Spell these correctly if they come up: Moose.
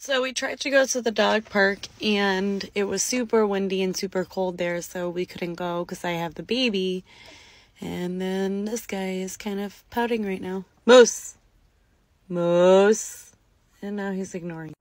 So we tried to go to the dog park and it was super windy and super cold there, so we couldn't go because I have the baby. And then this guy is kind of pouting right now. Moose! Moose! And now he's ignoring.